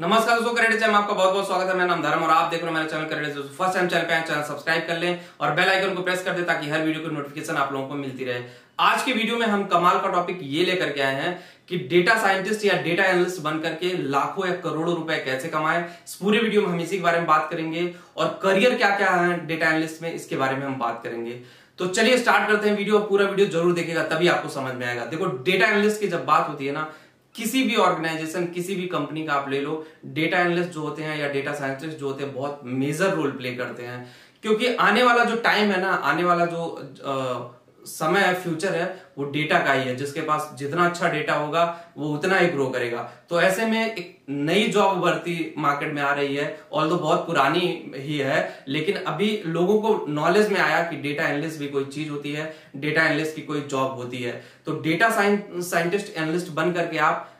नमस्कार दोस्तों, करियर अड्डा में आपका बहुत बहुत स्वागत है। मेरा नाम धर्म और आप देख रहे हो मेरा channel career Adda. First time channel पे चैनल सब्सक्राइब कर लें और बेल आइकन को प्रेस कर दें ताकि हर वीडियो की नोटिफिकेशन आप लोगों को मिलती रहे। आज के वीडियो में हम कमाल का टॉपिक ये लेकर के आए हैं कि डेटा साइंटिस्ट या डेटा एनालिस्ट बन करके लाखों या करोड़ों रुपए कैसे कमाएं। इस पूरे वीडियो में हम इसी के बारे में बात करेंगे और करियर क्या क्या है डेटा एनालिस्ट में, इसके बारे में हम बात करेंगे। तो चलिए स्टार्ट करते हैं वीडियो। पूरा वीडियो जरूर देखिएगा तभी आपको समझ में आएगा। देखो, डेटा एनालिस्ट की जब बात होती है ना, किसी भी ऑर्गेनाइजेशन किसी भी कंपनी का आप ले लो, डेटा एनालिस्ट जो होते हैं या डेटा साइंटिस्ट जो होते हैं बहुत मेजर रोल प्ले करते हैं। क्योंकि आने वाला जो टाइम है ना, आने वाला जो समय है, फ्यूचर है, वो डेटा का ही है। जिसके पास जितना अच्छा डेटा होगा वो उतना ही ग्रो करेगा। तो ऐसे में एक नई जॉब भर्ती मार्केट में आ रही है, और तो बहुत पुरानी ही है, लेकिन अभी लोगों को नॉलेज में आया कि डेटा एनालिस्ट भी कोई चीज होती है, डेटा एनालिस्ट की कोई जॉब होती है। तो डेटा साइंटिस्ट एनालिस्ट बन करके आप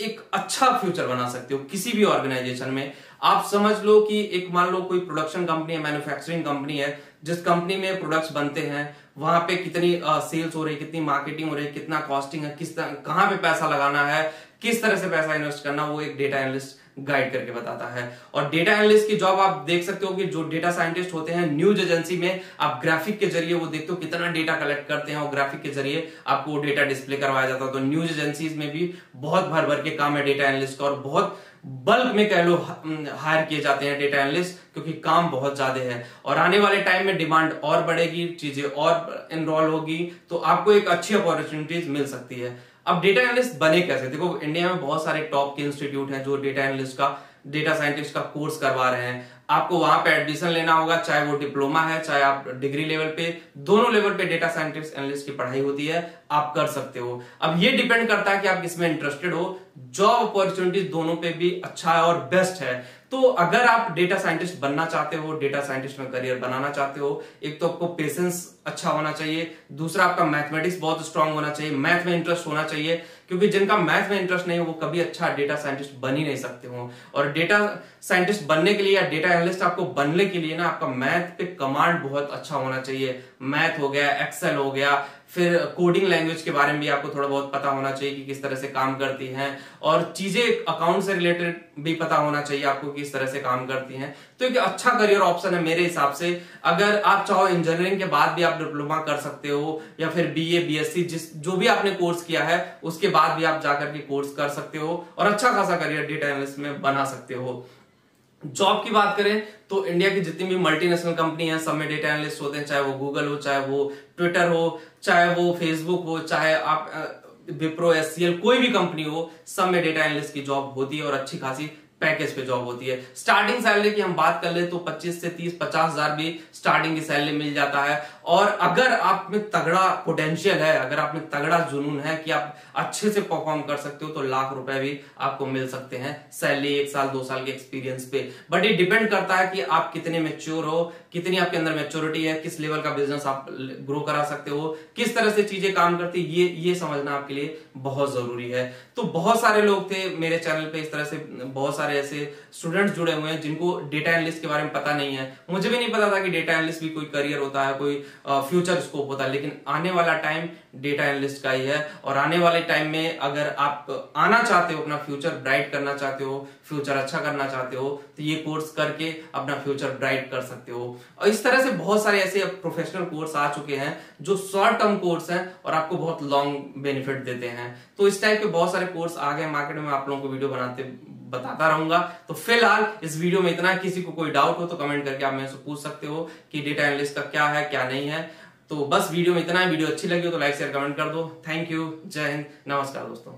एक अच्छा फ्यूचर बना सकते हो किसी भी ऑर्गेनाइजेशन में। आप समझ लो कि एक मान लो कोई प्रोडक्शन कंपनी है, मैन्युफैक्चरिंग कंपनी है, जिस कंपनी में प्रोडक्ट्स बनते हैं, वहां पे कितनी सेल्स हो रही है, कितनी मार्केटिंग हो रही है, कितना कॉस्टिंग है, किस तरह कहाँ पे पैसा लगाना है, किस तरह से पैसा इन्वेस्ट करना, वो एक डेटा एनालिस्ट गाइड करके बताता है। और डेटा एनालिस्ट की जॉब आप देख सकते हो कि जो डेटा साइंटिस्ट होते हैं न्यूज एजेंसी में, आप ग्राफिक के जरिए वो देखते हो कितना डेटा कलेक्ट करते हैं, और ग्राफिक के जरिए आपको वो डेटा डिस्प्ले करवाया जाता है। तो न्यूज एजेंसीज में भी बहुत भर भर के काम है डेटा एनालिस्ट का, और बहुत बल्क में कह लो हायर किए जाते हैं डेटा एनालिस्ट, क्योंकि काम बहुत ज्यादा है। और आने वाले टाइम में डिमांड और बढ़ेगी, चीजें और इनरोल होगी, तो आपको एक अच्छी अपॉर्चुनिटीज मिल सकती है। अब डेटा एनालिस्ट बने कैसे? देखो, इंडिया में बहुत सारे टॉप के इंस्टीट्यूट हैं जो डेटा एनालिस्ट का, डेटा साइंटिस्ट का कोर्स करवा रहे हैं। आपको वहां पे एडमिशन लेना होगा, चाहे वो डिप्लोमा है चाहे आप डिग्री लेवल पे, दोनों लेवल पे डेटा साइंटिस्ट एनालिस्ट की पढ़ाई होती है, आप कर सकते हो। अब ये डिपेंड करता है कि आप किसमें इंटरेस्टेड हो। जॉब अपॉर्चुनिटीज दोनों पे भी अच्छा है और बेस्ट है। तो अगर आप डेटा साइंटिस्ट बनना चाहते हो, डेटा साइंटिस्ट में करियर बनाना चाहते हो, एक तो आपको पेशेंस अच्छा होना चाहिए, दूसरा आपका मैथमेटिक्स बहुत स्ट्रांग होना चाहिए, मैथ में इंटरेस्ट होना चाहिए, क्योंकि जिनका मैथ में इंटरेस्ट नहीं है वो कभी अच्छा डेटा साइंटिस्ट बन ही नहीं सकते हो। और डेटा साइंटिस्ट बनने के लिए या डेटा एनालिस्ट आपको बनने के लिए ना, आपका मैथ पे कमांड बहुत अच्छा होना चाहिए। मैथ हो गया, एक्सेल हो गया, फिर कोडिंग लैंग्वेज के बारे में भी आपको थोड़ा बहुत पता होना चाहिए कि किस तरह से काम करती हैं, और चीजें अकाउंट से रिलेटेड भी पता होना चाहिए आपको किस तरह से काम करती हैं। तो एक अच्छा करियर ऑप्शन है मेरे हिसाब से। अगर आप चाहो इंजीनियरिंग के बाद भी आप डिप्लोमा कर सकते हो, या फिर बीए बीएससी जो भी आपने कोर्स किया है उसके बाद भी आप जाकर के कोर्स कर सकते हो, और अच्छा खासा करियर डेटा एनालिस्ट में बना सकते हो। जॉब की बात करें तो इंडिया की जितनी भी मल्टीनेशनल कंपनी है सब में डेटा एनालिस्ट होते हैं, चाहे वो गूगल हो, चाहे वो ट्विटर हो, चाहे वो फेसबुक हो, चाहे आप विप्रो एचसीएल कोई भी कंपनी हो, सब में डेटा एनालिस्ट की जॉब होती है और अच्छी खासी पैकेज पे जॉब होती है। स्टार्टिंग सैलरी की हम बात कर ले तो 25 से 30 50,000 भी स्टार्टिंग की सैलरी मिल जाता है। और अगर आप में तगड़ा पोटेंशियल है, अगर आप में तगड़ा जुनून है कि आप अच्छे से परफॉर्म कर सकते हो, तो लाख रुपए भी आपको मिल सकते हैं सैलरी 1 साल 2 साल के एक्सपीरियंस पे। बट ये डिपेंड करता है कि आप कितने मैच्योर हो, कितनी आपके अंदर मैच्योरिटी है, किस लेवल का बिजनेस आप ग्रो करा सकते हो, किस तरह से चीजें काम करती है, ये समझना आपके लिए बहुत जरूरी है। तो बहुत सारे लोग थे मेरे चैनल पे, इस तरह से बहुत ऐसे स्टूडेंट्स जुड़े हुए हैं जिनको डेटा एनालिस्ट के बारे में पता नहीं है। मुझे भी नहीं पता था कि डेटा एनालिस्ट भी कोई करियर होता है, कोई फ्यूचर स्कोप होता है, लेकिन आने वाला टाइम डेटा एनालिस्ट का ही है। और आने वाले टाइम में अगर आप आना चाहते हो, अपना फ्यूचर ब्राइट करना चाहते हो, फ्यूचर अच्छा करना चाहते हो, तो ये कोर्स करके अपना फ्यूचर ब्राइट कर सकते हो। और इस तरह से बहुत सारे ऐसे प्रोफेशनल कोर्स आ चुके हैं जो शॉर्ट टर्म कोर्स हैं और आपको बहुत लॉन्ग बेनिफिट देते हैं। तो इस टाइप के बहुत सारे कोर्स आ गए मार्केट में, आप लोगों को वीडियो बनाते बताता रहूंगा। तो फिलहाल इस वीडियो में इतना। किसी को कोई डाउट हो तो कमेंट करके आप मेरे से पूछ सकते हो कि डेटा एनालिस्ट का क्या है क्या नहीं है। तो बस वीडियो में इतना ही। वीडियो अच्छी लगी हो तो लाइक शेयर कमेंट कर दो। Thank you. जय हिंद। नमस्कार दोस्तों।